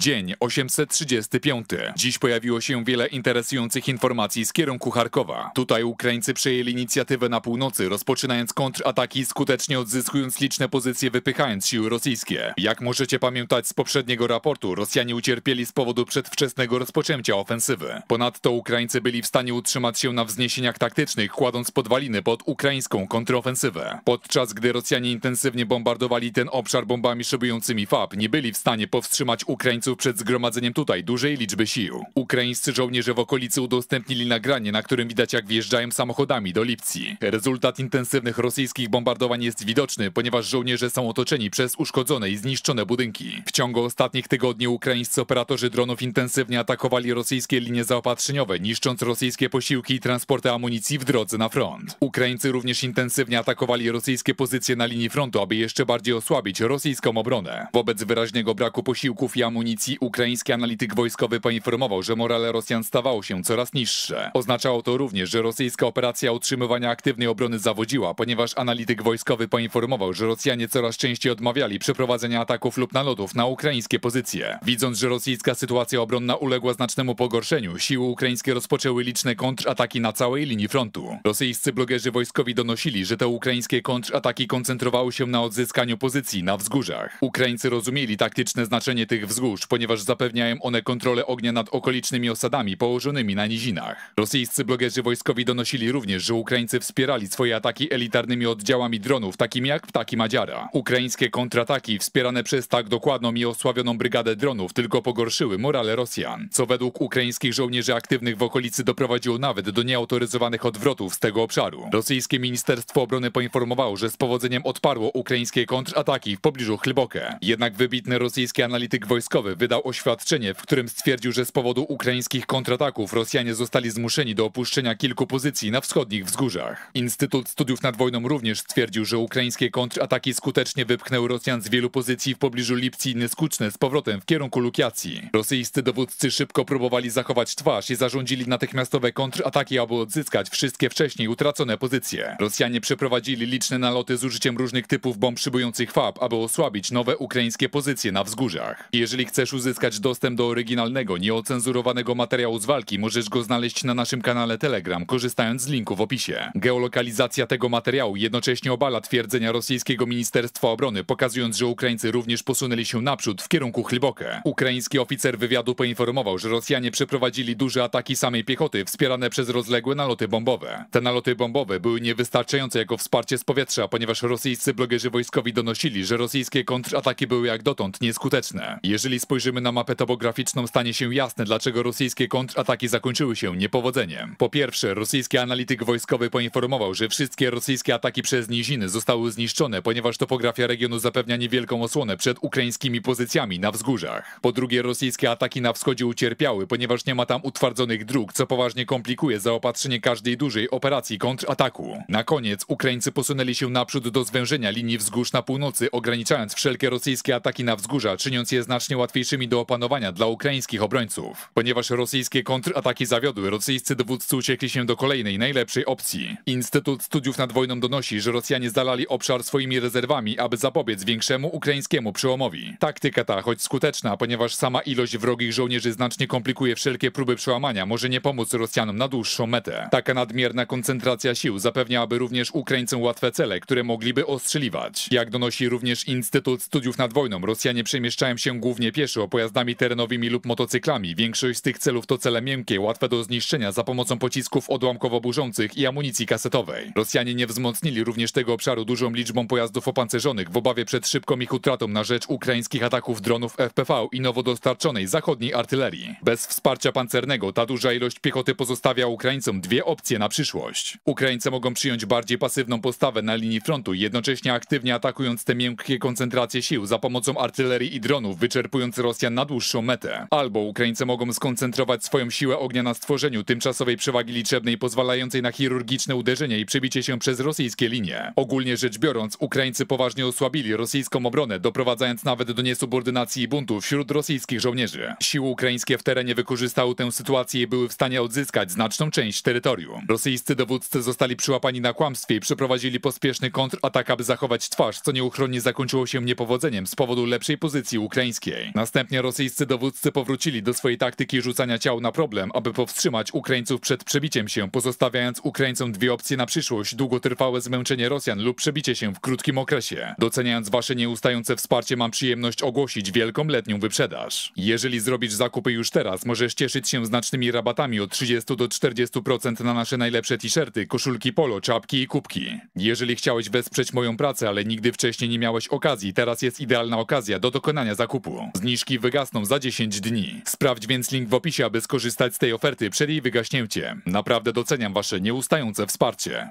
Dzień 835. Dziś pojawiło się wiele interesujących informacji z kierunku Charkowa. Tutaj Ukraińcy przejęli inicjatywę na północy, rozpoczynając kontrataki, skutecznie odzyskując liczne pozycje, wypychając siły rosyjskie. Jak możecie pamiętać z poprzedniego raportu, Rosjanie ucierpieli z powodu przedwczesnego rozpoczęcia ofensywy. Ponadto Ukraińcy byli w stanie utrzymać się na wzniesieniach taktycznych, kładąc podwaliny pod ukraińską kontrofensywę. Podczas gdy Rosjanie intensywnie bombardowali ten obszar bombami szybującymi FAB, nie byli w stanie powstrzymać Ukraińców przed zgromadzeniem tutaj dużej liczby sił. Ukraińscy żołnierze w okolicy udostępnili nagranie, na którym widać, jak wjeżdżają samochodami do Lyptsi. Rezultat intensywnych rosyjskich bombardowań jest widoczny, ponieważ żołnierze są otoczeni przez uszkodzone i zniszczone budynki. W ciągu ostatnich tygodni ukraińscy operatorzy dronów intensywnie atakowali rosyjskie linie zaopatrzeniowe, niszcząc rosyjskie posiłki i transporty amunicji w drodze na front. Ukraińcy również intensywnie atakowali rosyjskie pozycje na linii frontu, aby jeszcze bardziej osłabić rosyjską obronę. Wobec wyraźnego braku posiłków i amunicji ukraiński analityk wojskowy poinformował, że morale Rosjan stawało się coraz niższe. Oznaczało to również, że rosyjska operacja utrzymywania aktywnej obrony zawodziła, ponieważ analityk wojskowy poinformował, że Rosjanie coraz częściej odmawiali przeprowadzenia ataków lub nalotów na ukraińskie pozycje. Widząc, że rosyjska sytuacja obronna uległa znacznemu pogorszeniu, siły ukraińskie rozpoczęły liczne kontrataki na całej linii frontu. Rosyjscy blogerzy wojskowi donosili, że te ukraińskie kontrataki koncentrowały się na odzyskaniu pozycji na wzgórzach. Ukraińcy rozumieli taktyczne znaczenie tych wzgórz, ponieważ zapewniają one kontrolę ognia nad okolicznymi osadami położonymi na nizinach. Rosyjscy blogerzy wojskowi donosili również, że Ukraińcy wspierali swoje ataki elitarnymi oddziałami dronów, takimi jak Ptaki Madziara. Ukraińskie kontrataki wspierane przez tak dokładną i osławioną brygadę dronów tylko pogorszyły morale Rosjan, co według ukraińskich żołnierzy aktywnych w okolicy doprowadziło nawet do nieautoryzowanych odwrotów z tego obszaru. Rosyjskie Ministerstwo Obrony poinformowało, że z powodzeniem odparło ukraińskie kontrataki w pobliżu Hłyboke. Jednak wybitny rosyjski analityk wojskowy wydał oświadczenie, w którym stwierdził, że z powodu ukraińskich kontrataków Rosjanie zostali zmuszeni do opuszczenia kilku pozycji na wschodnich wzgórzach. Instytut Studiów nad Wojną również stwierdził, że ukraińskie kontrataki skutecznie wypchnęły Rosjan z wielu pozycji w pobliżu Lyptsi i Nieskuczne z powrotem w kierunku Lukiacji. Rosyjscy dowódcy szybko próbowali zachować twarz i zarządzili natychmiastowe kontrataki, aby odzyskać wszystkie wcześniej utracone pozycje. Rosjanie przeprowadzili liczne naloty z użyciem różnych typów bomb szybujących FAB, aby osłabić nowe ukraińskie pozycje na wzgórzach. Jeżeli chcesz uzyskać dostęp do oryginalnego, nieocenzurowanego materiału z walki, możesz go znaleźć na naszym kanale Telegram, korzystając z linku w opisie. Geolokalizacja tego materiału jednocześnie obala twierdzenia rosyjskiego Ministerstwa Obrony, pokazując, że Ukraińcy również posunęli się naprzód w kierunku Hłyboke. Ukraiński oficer wywiadu poinformował, że Rosjanie przeprowadzili duże ataki samej piechoty, wspierane przez rozległe naloty bombowe. Te naloty bombowe były niewystarczające jako wsparcie z powietrza, ponieważ rosyjscy blogerzy wojskowi donosili, że rosyjskie kontrataki były jak dotąd nieskuteczne. Jeżeli spojrzymy na mapę topograficzną, stanie się jasne, dlaczego rosyjskie kontrataki zakończyły się niepowodzeniem. Po pierwsze, rosyjski analityk wojskowy poinformował, że wszystkie rosyjskie ataki przez niziny zostały zniszczone, ponieważ topografia regionu zapewnia niewielką osłonę przed ukraińskimi pozycjami na wzgórzach. Po drugie, rosyjskie ataki na wschodzie ucierpiały, ponieważ nie ma tam utwardzonych dróg, co poważnie komplikuje zaopatrzenie każdej dużej operacji kontrataku. Na koniec, Ukraińcy posunęli się naprzód do zwężenia linii wzgórz na północy, ograniczając wszelkie rosyjskie ataki na wzgórza, czyniąc je znacznie łatwiejszymi do opanowania dla ukraińskich obrońców. Ponieważ rosyjskie kontrataki zawiodły, rosyjscy dowódcy uciekli się do kolejnej, najlepszej opcji. Instytut Studiów nad Wojną donosi, że Rosjanie zalali obszar swoimi rezerwami, aby zapobiec większemu ukraińskiemu przełomowi. Taktyka ta, choć skuteczna, ponieważ sama ilość wrogich żołnierzy znacznie komplikuje wszelkie próby przełamania, może nie pomóc Rosjanom na dłuższą metę. Taka nadmierna koncentracja sił zapewniałaby również Ukraińcom łatwe cele, które mogliby ostrzeliwać. Jak donosi również Instytut Studiów nad Wojną, Rosjanie przemieszczają się głównie pieszo, pojazdami terenowymi lub motocyklami. Większość z tych celów to cele miękkie, łatwe do zniszczenia za pomocą pocisków odłamkowo-burzących i amunicji kasetowej. Rosjanie nie wzmocnili również tego obszaru dużą liczbą pojazdów opancerzonych w obawie przed szybką ich utratą na rzecz ukraińskich ataków dronów FPV i nowo dostarczonej zachodniej artylerii. Bez wsparcia pancernego ta duża ilość piechoty pozostawia Ukraińcom dwie opcje na przyszłość. Ukraińcy mogą przyjąć bardziej pasywną postawę na linii frontu, jednocześnie aktywnie atakując te miękkie koncentracje sił za pomocą artylerii i dronów, wyczerpując Rosjan na dłuższą metę. Albo Ukraińcy mogą skoncentrować swoją siłę ognia na stworzeniu tymczasowej przewagi liczebnej pozwalającej na chirurgiczne uderzenie i przebicie się przez rosyjskie linie. Ogólnie rzecz biorąc, Ukraińcy poważnie osłabili rosyjską obronę, doprowadzając nawet do niesubordynacji i buntu wśród rosyjskich żołnierzy. Siły ukraińskie w terenie wykorzystały tę sytuację i były w stanie odzyskać znaczną część terytorium. Rosyjscy dowódcy zostali przyłapani na kłamstwie i przeprowadzili pospieszny kontratak, aby zachować twarz, co nieuchronnie zakończyło się niepowodzeniem z powodu lepszej pozycji ukraińskiej. Na Następnie rosyjscy dowódcy powrócili do swojej taktyki rzucania ciał na problem, aby powstrzymać Ukraińców przed przebiciem się, pozostawiając Ukraińcom dwie opcje na przyszłość: długotrwałe zmęczenie Rosjan lub przebicie się w krótkim okresie. Doceniając wasze nieustające wsparcie, mam przyjemność ogłosić wielką letnią wyprzedaż. Jeżeli zrobisz zakupy już teraz, możesz cieszyć się znacznymi rabatami od 30 do 40% na nasze najlepsze t-shirty, koszulki polo, czapki i kubki. Jeżeli chciałeś wesprzeć moją pracę, ale nigdy wcześniej nie miałeś okazji, teraz jest idealna okazja do dokonania zakupu. Zniżki wygasną za 10 dni. Sprawdź więc link w opisie, aby skorzystać z tej oferty przed jej wygaśnięciem. Naprawdę doceniam wasze nieustające wsparcie.